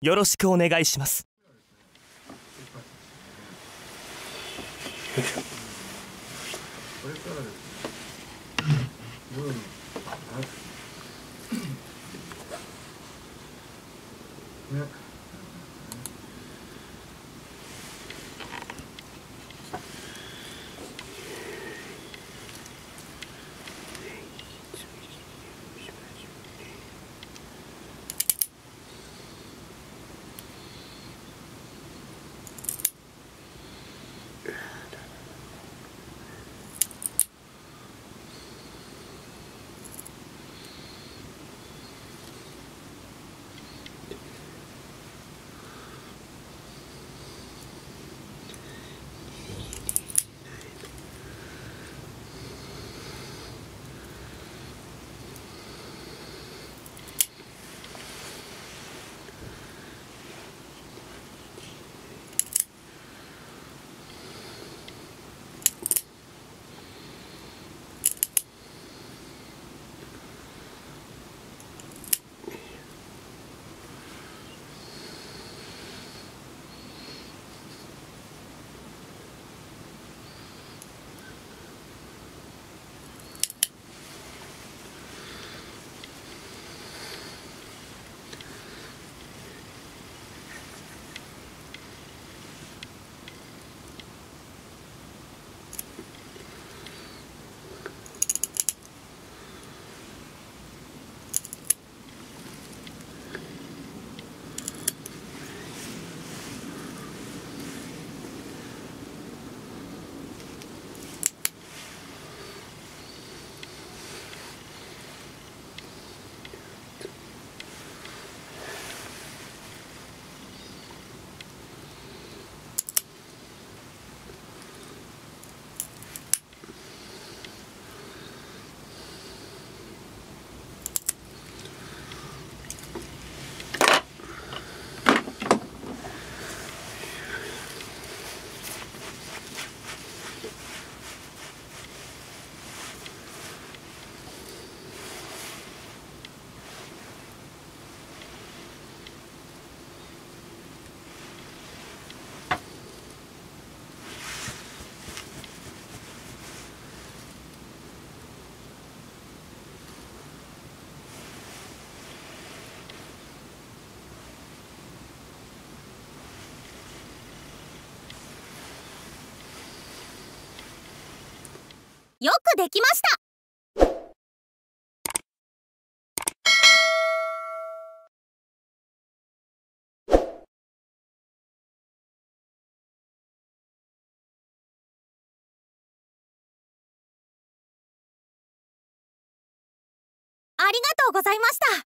よろしくお願いします。よくできました。ありがとうございました。